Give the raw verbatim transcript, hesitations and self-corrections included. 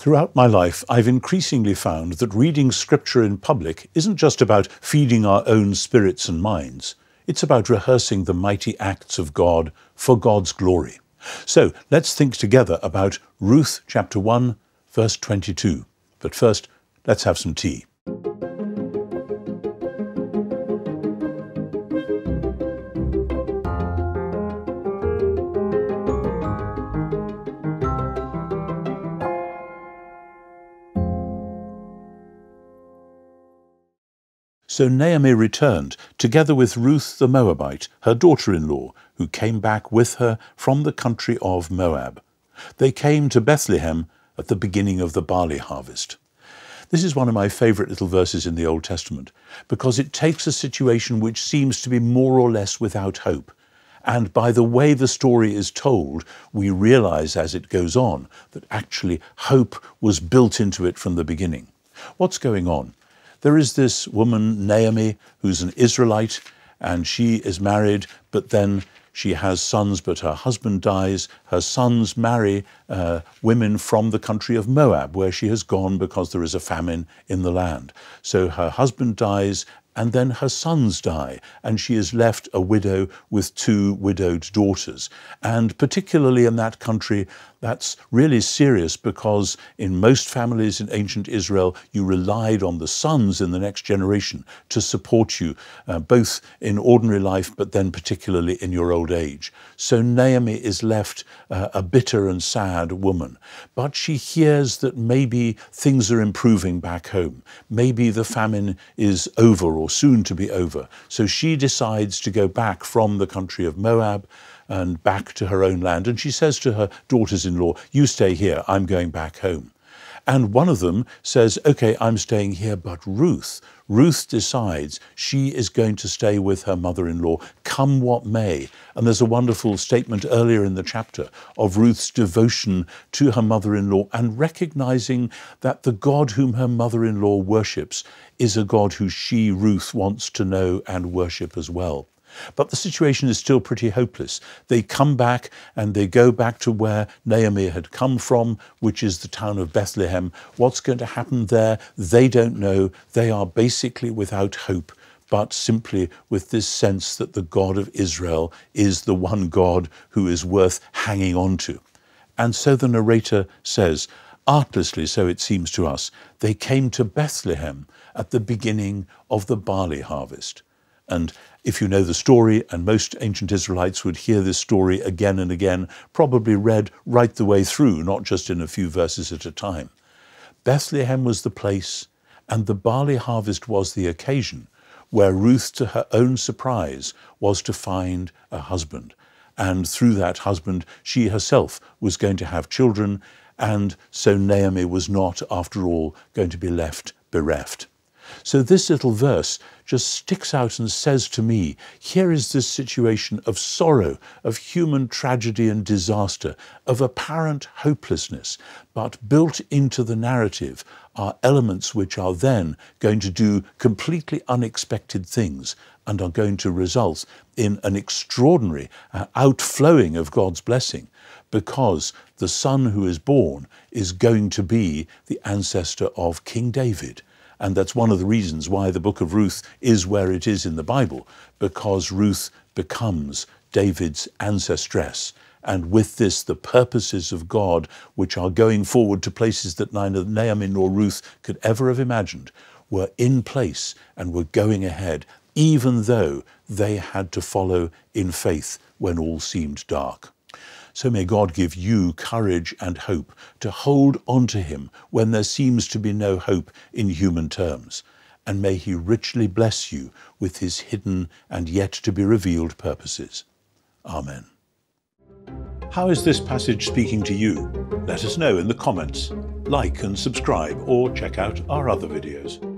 Throughout my life, I've increasingly found that reading scripture in public isn't just about feeding our own spirits and minds. It's about rehearsing the mighty acts of God for God's glory. So let's think together about Ruth chapter one, verse twenty-two. But first, let's have some tea. So Naomi returned, together with Ruth the Moabite, her daughter-in-law, who came back with her from the country of Moab. They came to Bethlehem at the beginning of the barley harvest. This is one of my favourite little verses in the Old Testament, because it takes a situation which seems to be more or less without hope. And by the way the story is told, we realise as it goes on that actually hope was built into it from the beginning. What's going on? There is this woman, Naomi, who's an Israelite, and she is married, but then she has sons, but her husband dies. Her sons marry uh, women from the country of Moab, where she has gone because there is a famine in the land. So her husband dies, and then her sons die, and she is left a widow with two widowed daughters. And particularly in that country, that's really serious, because in most families in ancient Israel, you relied on the sons in the next generation to support you, uh, both in ordinary life, but then particularly in your old age. So Naomi is left uh, a bitter and sad woman, but she hears that maybe things are improving back home. Maybe the famine is over, or soon to be over. So she decides to go back from the country of Moab and back to her own land. And she says to her daughters-in-law, "You stay here, I'm going back home." And one of them says, "Okay, I'm staying here," but Ruth, Ruth decides she is going to stay with her mother-in-law, come what may. And there's a wonderful statement earlier in the chapter of Ruth's devotion to her mother-in-law and recognizing that the God whom her mother-in-law worships is a God who she, Ruth, wants to know and worship as well. But the situation is still pretty hopeless. They come back, and they go back to where Naomi had come from, which is the town of Bethlehem. What's going to happen there, they don't know. They are basically without hope, but simply with this sense that the God of Israel is the one God who is worth hanging on to. And so the narrator says, artlessly so it seems to us, they came to Bethlehem at the beginning of the barley harvest. And if you know the story, and most ancient Israelites would hear this story again and again, probably read right the way through, not just in a few verses at a time. Bethlehem was the place, and the barley harvest was the occasion where Ruth, to her own surprise, was to find a husband. And through that husband, she herself was going to have children, and so Naomi was not, after all, going to be left bereft. So this little verse just sticks out and says to me, here is this situation of sorrow, of human tragedy and disaster, of apparent hopelessness, but built into the narrative are elements which are then going to do completely unexpected things and are going to result in an extraordinary uh, outflowing of God's blessing, because the son who is born is going to be the ancestor of King David. And that's one of the reasons why the book of Ruth is where it is in the Bible, because Ruth becomes David's ancestress. And with this, the purposes of God, which are going forward to places that neither Naomi nor Ruth could ever have imagined, were in place and were going ahead, even though they had to follow in faith when all seemed dark. So may God give you courage and hope to hold on to him when there seems to be no hope in human terms. And may he richly bless you with his hidden and yet to be revealed purposes. Amen. How is this passage speaking to you? Let us know in the comments. Like and subscribe, or check out our other videos.